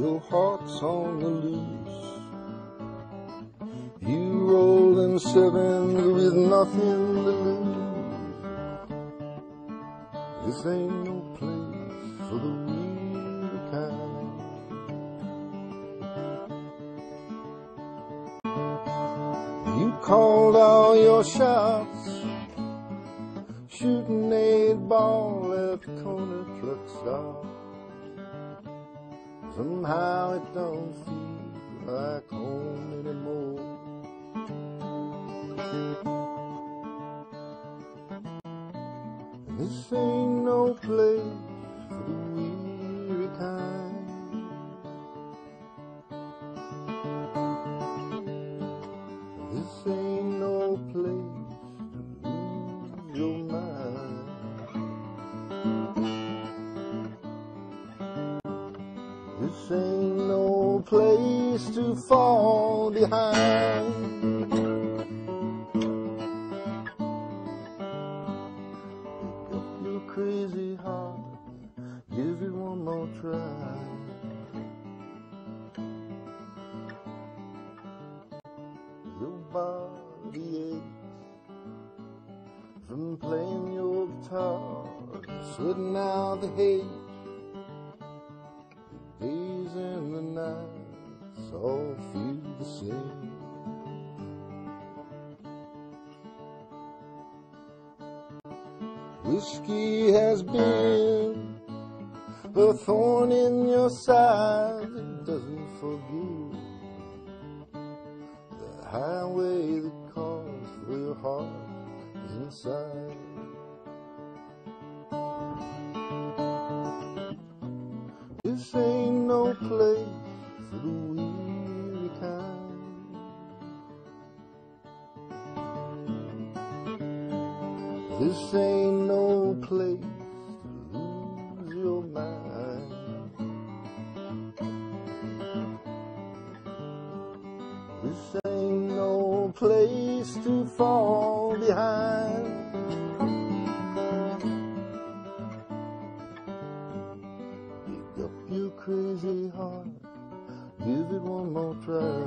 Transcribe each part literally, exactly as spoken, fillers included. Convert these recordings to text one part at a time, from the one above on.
your heart's on the loose. You rolling seven with nothing to lose. This ain't no place for the weak kind. You called all your shots, shooting eight ball at the corner truck stop. Somehow it don't feel like home anymore. And this ain't no place for the weary kind. And this ain't no place to lose your mind. This ain't no place to fall behind. Pick up your crazy heart, give it one more try. Your body aches from playing your guitar, sweating out the hate. Days and the nights all feel the same. Whiskey has been the thorn in your side that doesn't forgive, the highway that calls for your heart is inside. This ain't no place for the weary kind. This ain't no place to lose your mind. This ain't no place to fall behind. Up your crazy heart, give it one more try.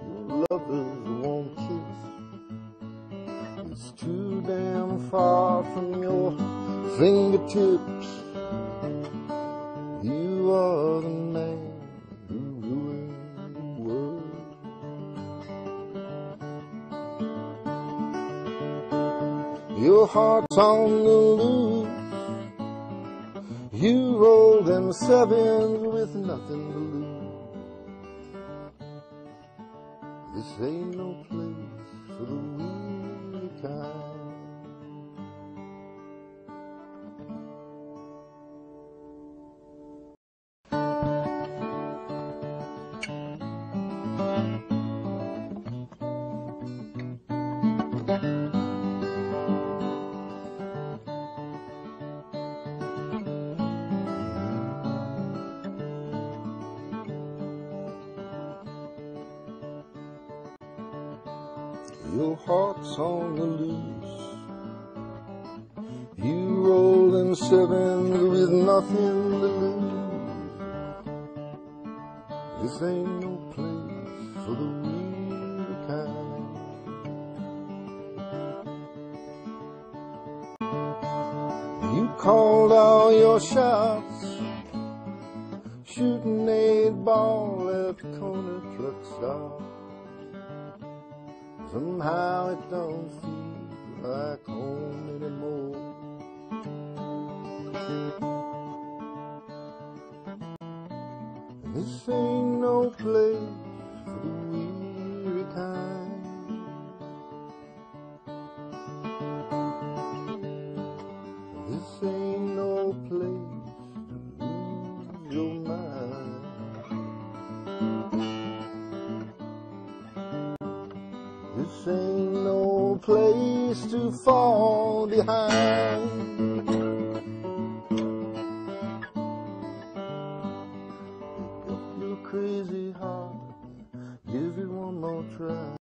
Your lovers won't kiss, it's too damn far from your fingertips. You are the man who ruined the world. Your heart's on the loose. You roll them sevens with nothing to lose. This ain't no place for the weary kind. Your heart's on the loose. You rolling seven with nothing to lose. This ain't no place for the weary kind. You called all your shots, shooting eight ball at the corner truck stop. Somehow it don't feel like home anymore. And this ain't no place for the weary kind. And this ain't no place to lose your mind. This ain't no place to fall behind. Pick up your crazy heart, give it one more try.